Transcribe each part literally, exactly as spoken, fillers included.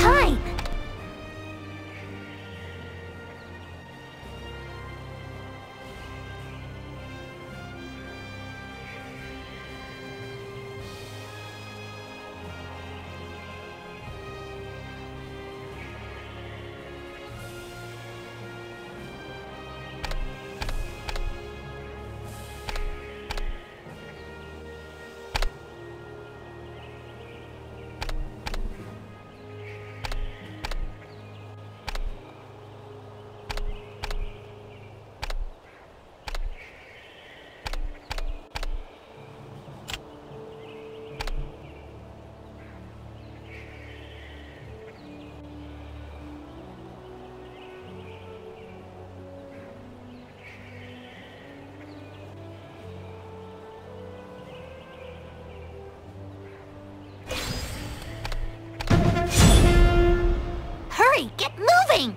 time! Get moving!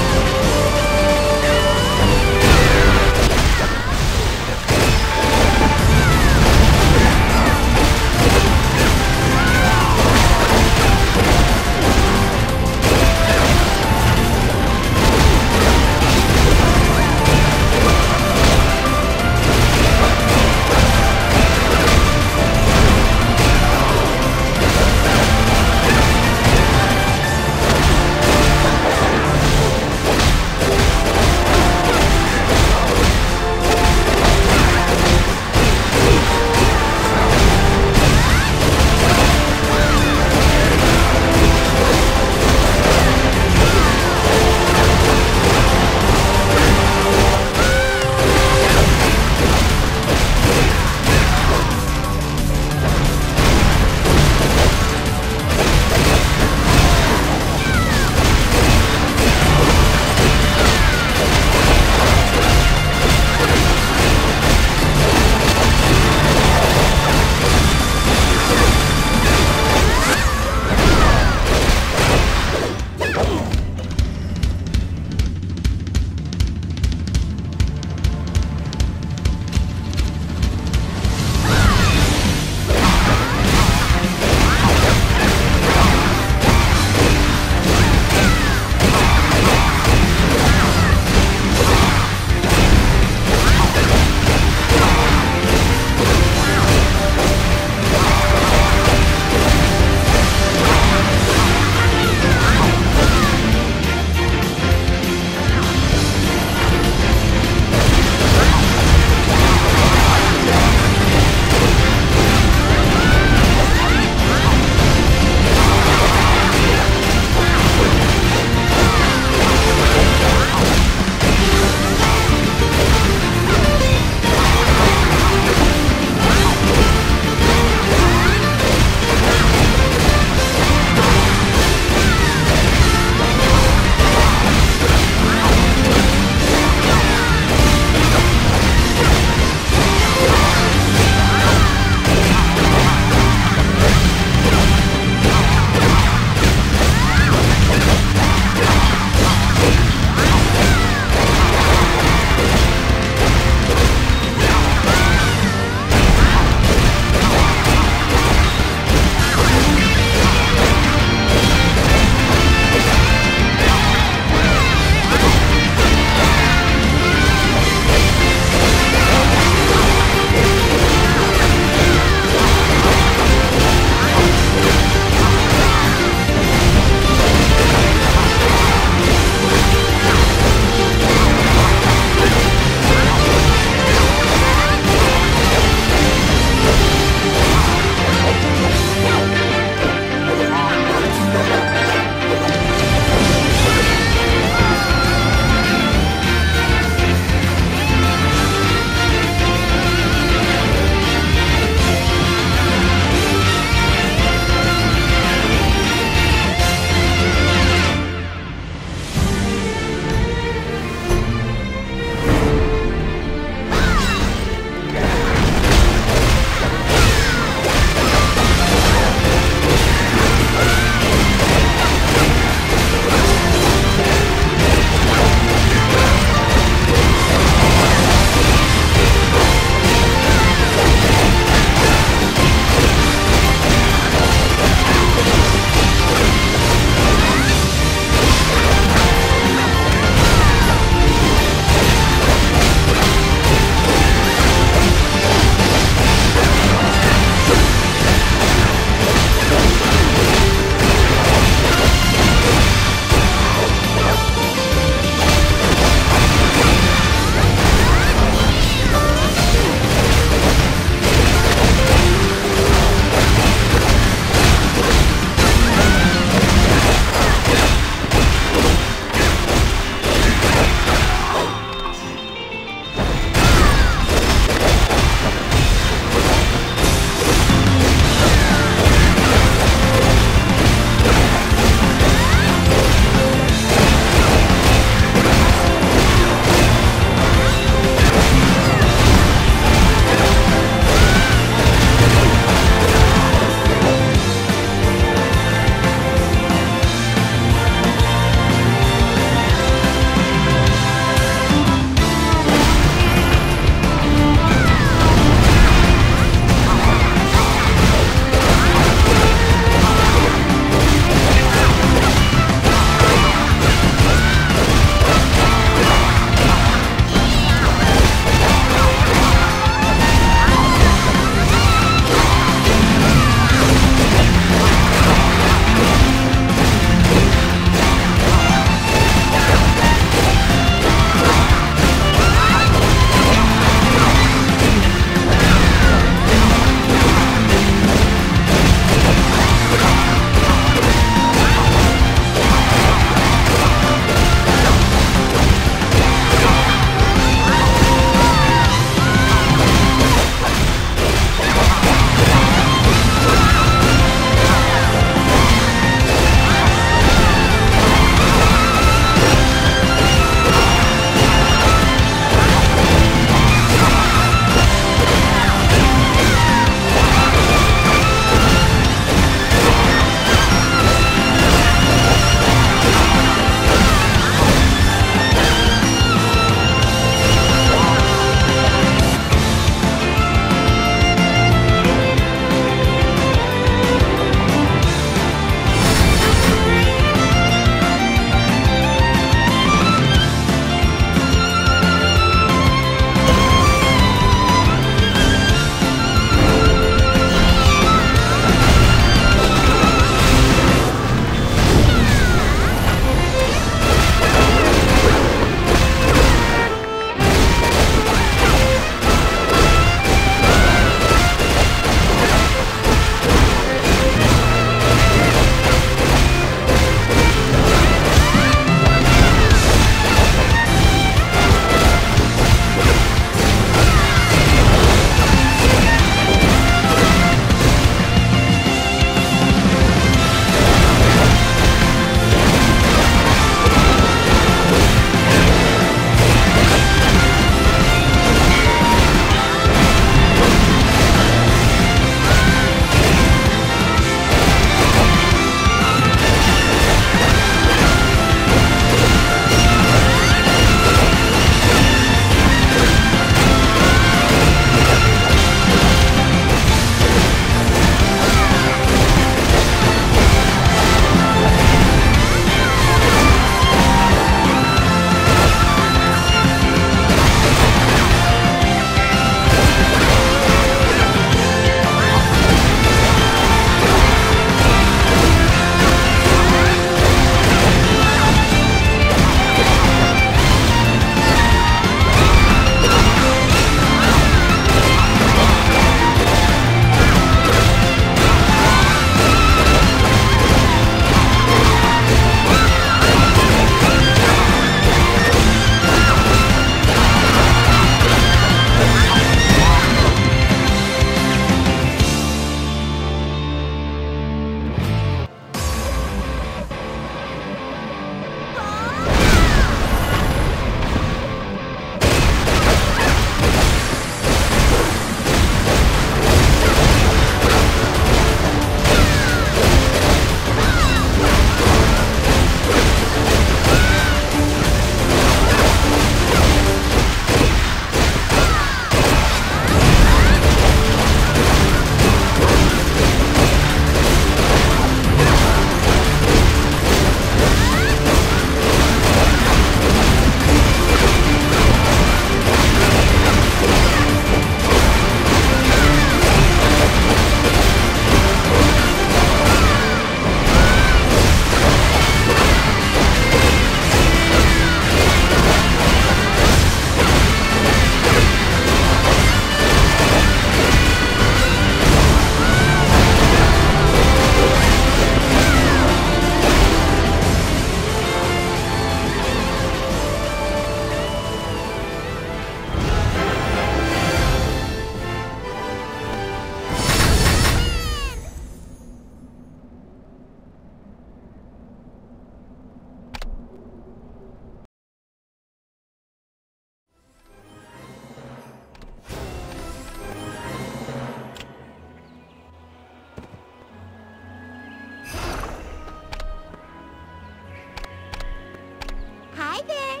Hi there.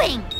moving!